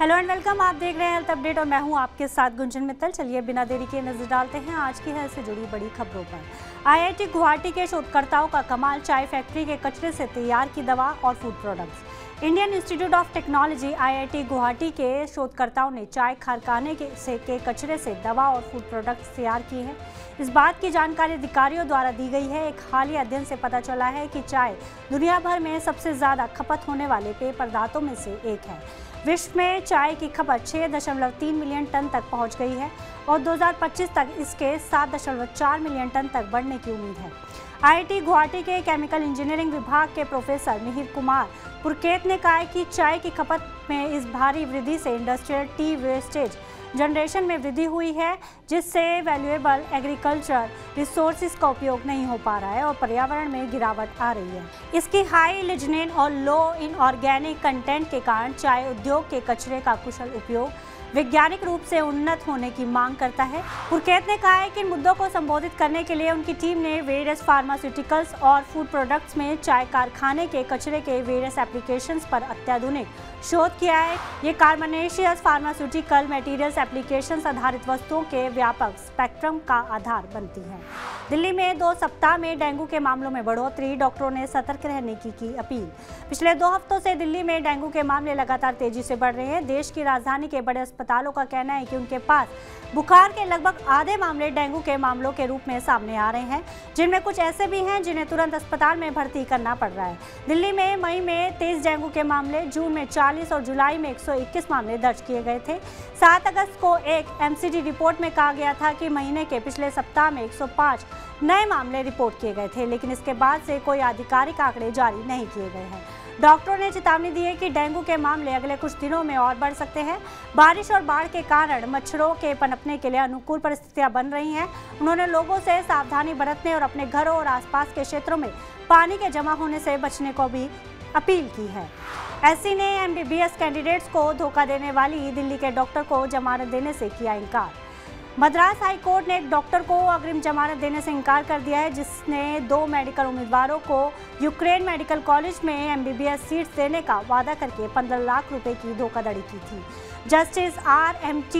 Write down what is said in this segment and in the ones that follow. Hello and welcome, आप देख रहे हैं हेल्थ अपडेट और मैं हूं आपके साथ गुंजन मित्तल। चलिए बिना देरी के नजर डालते हैं आज की हेल्थ से जुड़ी बड़ी खबरों पर। आईआईटी गुवाहाटी के शोधकर्ताओं का कमाल, चाय फैक्ट्री के कचरे से तैयार की दवा और food products. Indian institute of technology IIT Guwahati के शोधकर्ताओं ने चाय कारखाने के कचरे से दवा और फूड प्रोडक्ट्स तैयार किए हैं। इस बात की जानकारी अधिकारियों द्वारा दी गई है। एक हालिया अध्ययन से पता चला है कि चाय दुनिया भर में सबसे ज़्यादा खपत होने वाले पेय पदार्थों में से एक है। विश्व में चाय की खपत 6.3 मिलियन टन तक पहुंच गई है और 2025 तक इसके 7.4 मिलियन टन तक बढ़ने की उम्मीद है। आईआईटी गुवाहाटी के केमिकल इंजीनियरिंग विभाग के प्रोफेसर मिहिर कुमार पुरकेत ने कहा कि चाय की खपत में इस भारी वृद्धि से इंडस्ट्रियल टी वेस्टेज जनरेशन में वृद्धि हुई है, जिससे वैल्यूएबल एग्रीकल्चर रिसोर्सेज का उपयोग नहीं हो पा रहा है और पर्यावरण में गिरावट आ रही है। इसकी हाई लिजनिन और लो इन ऑर्गेनिक कंटेंट के कारण चाय उद्योग के कचरे का कुशल उपयोग वैज्ञानिक रूप से उन्नत होने की मांग करता है। पुरकेत ने कहा है कि इन मुद्दों को संबोधित करने के लिए उनकी टीम ने वेरियस फार्मास्यूटिकल्स और फूड प्रोडक्ट्स में चाय कारखाने के कचरे के वेरियस एप्लीकेशंस पर अत्याधुनिक शोध किया है। ये कार्बोनेशियस फार्मास्यूटिकल मटेरियल्स एप्लीकेशंस आधारित वस्तुओं के व्यापक स्पेक्ट्रम का आधार बनती है। दिल्ली में 2 सप्ताह में डेंगू के मामलों में बढ़ोतरी, डॉक्टरों ने सतर्क रहने की अपील। पिछले 2 हफ्तों से दिल्ली में डेंगू के मामले लगातार तेजी से बढ़ रहे हैं। देश की राजधानी के बड़े अस्पतालों का कहना है कि उनके पास बुखार के लगभग आधे मामले डेंगू के मामलों के रूप में सामने आ रहे हैं, जिनमें कुछ ऐसे भी हैं जिन्हें तुरंत अस्पताल में भर्ती करना पड़ रहा है। दिल्ली में मई में 23 डेंगू के मामले, जून में 40 और जुलाई में 121 मामले दर्ज किए गए थे। 7 अगस्त को एक MCD रिपोर्ट में कहा गया था कि महीने के पिछले सप्ताह में 105 नए मामले रिपोर्ट किए गए थे, लेकिन इसके बाद से कोई आधिकारिक आंकड़े जारी नहीं किए गए हैं। डॉक्टरों ने चेतावनी दी है कि डेंगू के मामले अगले कुछ दिनों में और बढ़ सकते हैं। बारिश और बाढ़ के कारण मच्छरों के पनपने के लिए अनुकूल परिस्थितियां बन रही हैं। उन्होंने लोगों से सावधानी बरतने और अपने घरों और आसपास के क्षेत्रों में पानी के जमा होने से बचने को भी अपील की है। एससी ने MBBS कैंडिडेट्स को धोखा देने वाली दिल्ली के डॉक्टर को जमानत देने से किया इनकार। मद्रास हाई कोर्ट ने एक डॉक्टर को अग्रिम जमानत देने से इनकार कर दिया है, जिसने 2 मेडिकल उम्मीदवारों को यूक्रेन मेडिकल कॉलेज में MBBS सीट्स देने का वादा करके 15 लाख रुपए की धोखाधड़ी की थी। जस्टिस RMT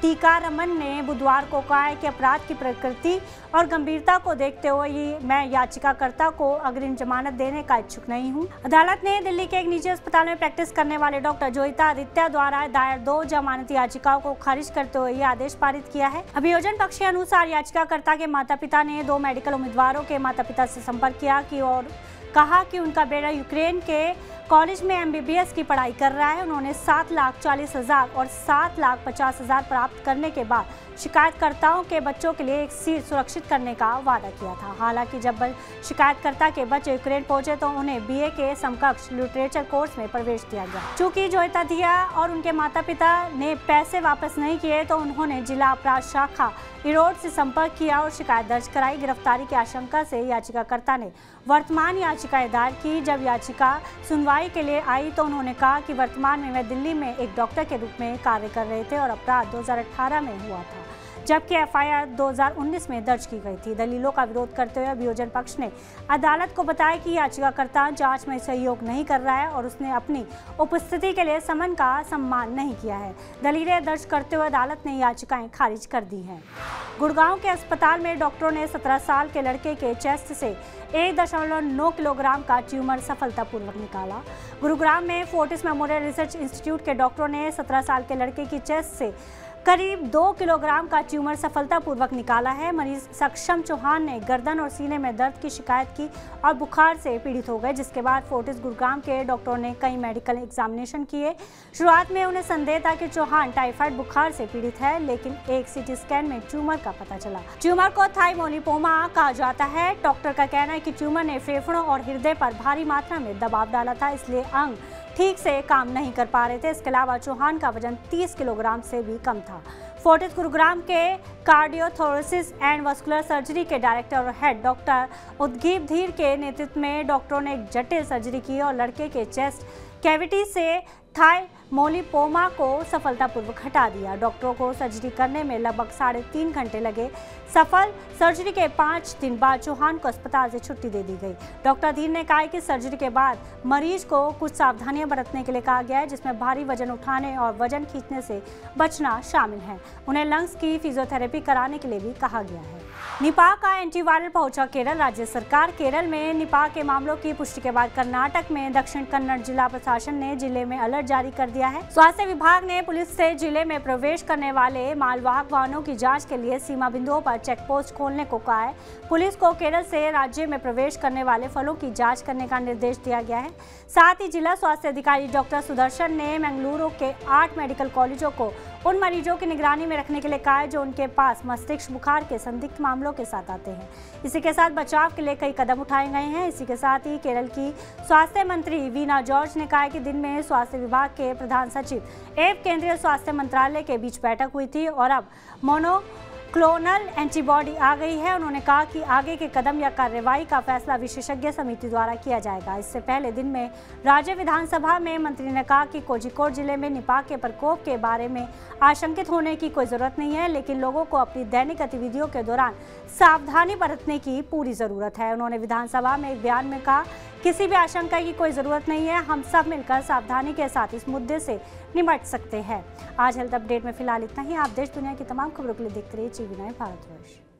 टीकारमन ने बुधवार को कहा है कि अपराध की प्रकृति और गंभीरता को देखते हुए मैं याचिकाकर्ता को अग्रिम जमानत देने का इच्छुक नहीं हूं। अदालत ने दिल्ली के एक निजी अस्पताल में प्रैक्टिस करने वाले डॉक्टर जोईता आदित्य द्वारा दायर 2 जमानत याचिकाओं को खारिज करते हुए यह आदेश पारित किया है। अभियोजन पक्ष के अनुसार याचिकाकर्ता के माता पिता ने 2 मेडिकल उम्मीदवारों के माता पिता से संपर्क किया और कहा कि उनका बेटा यूक्रेन के कॉलेज में MBBS की पढ़ाई कर रहा है। उन्होंने 7,40,000 और 7,50,000 प्राप्त करने के बाद शिकायतकर्ताओं के बच्चों के लिए एक सीट सुरक्षित करने का वादा किया था। हालांकि जब शिकायतकर्ता के बच्चे यूक्रेन पहुंचे तो उन्हें BA के समकक्ष लिटरेचर कोर्स में प्रवेश दिया गया। चूँकि जोईता दिया और उनके माता पिता ने पैसे वापस नहीं किए तो उन्होंने जिला अपराध शाखा इरोड से संपर्क किया और शिकायत दर्ज कराई। गिरफ्तारी की आशंका से याचिकाकर्ता ने वर्तमान याचिकाएं दायर की। जब याचिका सुनवाई के लिए आई तो उन्होंने कहा कि वर्तमान में मैं दिल्ली में एक डॉक्टर के रूप में कार्य कर रहे थे और अपराध 2018 में हुआ था, जबकि FIR 2019 में दर्ज की गई थी। दलीलों का विरोध करते हुए अभियोजन पक्ष ने अदालत को बताया कि याचिकाकर्ता जांच में सहयोग नहीं कर रहा है और उसने अपनी उपस्थिति के लिए समन का सम्मान नहीं किया है। दलीलें दर्ज करते हुए अदालत ने याचिकाएं खारिज कर दी हैं। गुड़गांव के अस्पताल में डॉक्टरों ने 17 साल के लड़के के चेस्ट से 1.9 किलोग्राम का ट्यूमर सफलतापूर्वक निकाला। गुरुग्राम में फोर्टिस मेमोरियल रिसर्च इंस्टीट्यूट के डॉक्टरों ने 17 साल के लड़के की चेस्ट से करीब 2 किलोग्राम का ट्यूमर सफलतापूर्वक निकाला है। मरीज सक्षम चौहान ने गर्दन और सीने में दर्द की शिकायत की और बुखार से पीड़ित हो गए, जिसके बाद फोर्टिस गुरुग्राम के डॉक्टरों ने कई मेडिकल एग्जामिनेशन किए। शुरुआत में उन्हें संदेह था कि चौहान टाइफाइड बुखार से पीड़ित है, लेकिन एक CT स्कैन में ट्यूमर का पता चला। ट्यूमर को थायमोलिपोमा कहा जाता है। डॉक्टर का कहना है कि ट्यूमर ने फेफड़ों और हृदय पर भारी मात्रा में दबाव डाला था, इसलिए अंग ठीक से काम नहीं कर पा रहे थे। इसके अलावा चौहान का वजन 30 किलोग्राम से भी कम था। फोर्टिस गुरुग्राम के कार्डियोथोरेसिस एंड वस्कुलर सर्जरी के डायरेक्टर और हेड डॉक्टर उदगीप धीर के नेतृत्व में डॉक्टरों ने एक जटिल सर्जरी की और लड़के के चेस्ट कैविटी से थाई थायमोलिपोमा को सफलतापूर्वक हटा दिया। डॉक्टरों को सर्जरी करने में लगभग 3.5 घंटे लगे। सफल सर्जरी के 5 दिन बाद चौहान को अस्पताल से छुट्टी दे दी गई। डॉक्टर धीर ने कहा कि सर्जरी के बाद मरीज को कुछ सावधानियां बरतने के लिए कहा गया है, जिसमें भारी वजन उठाने और वजन खींचने से बचना शामिल है। उन्हें लंग्स की फिजियोथेरेपी कराने के लिए भी कहा गया है। निपाह का एंटीवायरल पहुंचा केरल। राज्य सरकार केरल में निपाह के मामलों की पुष्टि के बाद कर्नाटक में दक्षिण कन्नड़ जिला प्रशासन ने जिले में अलर्ट जारी कर दिया है। स्वास्थ्य विभाग ने पुलिस से जिले में प्रवेश करने वाले मालवाहक वाहनों की जांच के लिए सीमा बिंदुओं पर चेकपोस्ट खोलने को कहा है। पुलिस को केरल से राज्य में प्रवेश करने वाले फलों की जाँच करने का निर्देश दिया गया है। साथ ही जिला स्वास्थ्य अधिकारी डॉक्टर सुदर्शन ने मंगलुरु के 8 मेडिकल कॉलेजों को उन मरीजों की निगरानी में रखने के लिए कहा है जो उनके पास मस्तिष्क बुखार के संदिग्ध मामलों के साथ आते हैं। इसी के साथ बचाव के लिए कई कदम उठाए गए हैं। इसी के साथ ही केरल की स्वास्थ्य मंत्री वीना जॉर्ज ने कहा कि दिन में स्वास्थ्य विभाग के प्रधान सचिव एवं केंद्रीय स्वास्थ्य मंत्रालय के बीच बैठक हुई थी और अब मोनोक्लोनल एंटीबॉडी आ गई है। उन्होंने कहा कि आगे के कदम या कार्रवाई का फैसला विशेषज्ञ समिति द्वारा किया जाएगा। इससे पहले दिन में राज्य विधानसभा में मंत्री ने कहा कि कोझिकोड जिले में निपाह के प्रकोप के बारे में आशंकित होने की कोई ज़रूरत नहीं है, लेकिन लोगों को अपनी दैनिक गतिविधियों के दौरान सावधानी बरतने की पूरी ज़रूरत है। उन्होंने विधानसभा में एक बयान में कहा, किसी भी आशंका की कोई ज़रूरत नहीं है, हम सब मिलकर सावधानी के साथ इस मुद्दे से निपट सकते हैं। आज हेल्थ अपडेट में फिलहाल इतना ही। आप देश दुनिया की तमाम खबरों के लिए देखते रहिए जी वी भारतवर्ष।